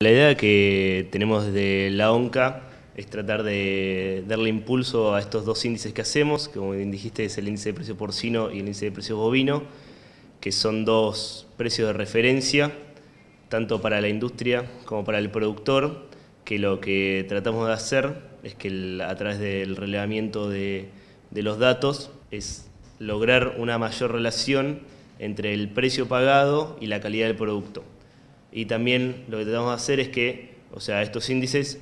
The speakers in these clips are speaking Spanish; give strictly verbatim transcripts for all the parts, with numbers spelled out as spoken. La idea que tenemos desde la ONCCA es tratar de darle impulso a estos dos índices que hacemos, que como bien dijiste es el índice de precio porcino y el índice de precio bovino, que son dos precios de referencia, tanto para la industria como para el productor, que lo que tratamos de hacer es que el, a través del relevamiento de, de los datos es lograr una mayor relación entre el precio pagado y la calidad del producto. Y también lo que tratamos de hacer es que, o sea, estos índices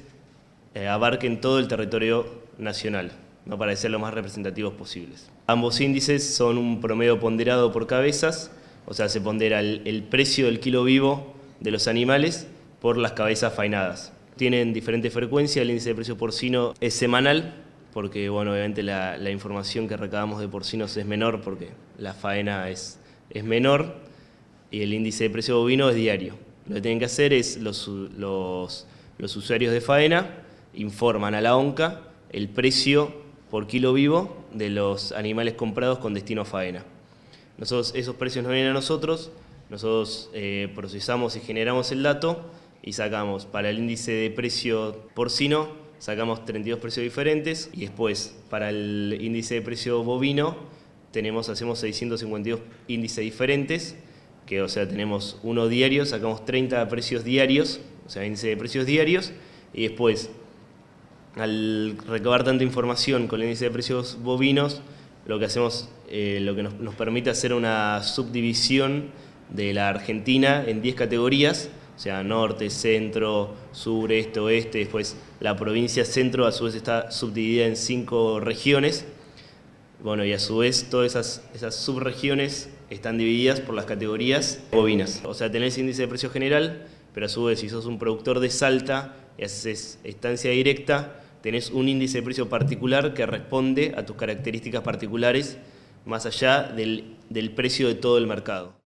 eh, abarquen todo el territorio nacional, ¿no? Para ser lo más representativos posibles. Ambos índices son un promedio ponderado por cabezas, o sea, se pondera el, el precio del kilo vivo de los animales por las cabezas faenadas. Tienen diferentes frecuencias, el índice de precio porcino es semanal, porque bueno, obviamente la, la información que recabamos de porcinos es menor, porque la faena es, es menor, y el índice de precio bovino es diario. Lo que tienen que hacer es los, los, los usuarios de faena informan a la ONCCA el precio por kilo vivo de los animales comprados con destino a faena. Nosotros, esos precios nos vienen a nosotros, nosotros eh, procesamos y generamos el dato y sacamos para el índice de precio porcino, sacamos treinta y dos precios diferentes y después para el índice de precio bovino tenemos, hacemos seiscientos cincuenta y dos índices diferentes, que o sea tenemos uno diario, sacamos treinta precios diarios, o sea índice de precios diarios, y después al recabar tanta información con el índice de precios bovinos, lo que hacemos, eh, lo que nos, nos permite hacer una subdivisión de la Argentina en diez categorías, o sea norte, centro, sur, este, oeste, después la provincia centro a su vez está subdividida en cinco regiones. Bueno, y a su vez todas esas, esas subregiones están divididas por las categorías bovinas. O sea, tenés índice de precio general, pero a su vez si sos un productor de Salta y haces estancia directa, tenés un índice de precio particular que responde a tus características particulares más allá del, del precio de todo el mercado.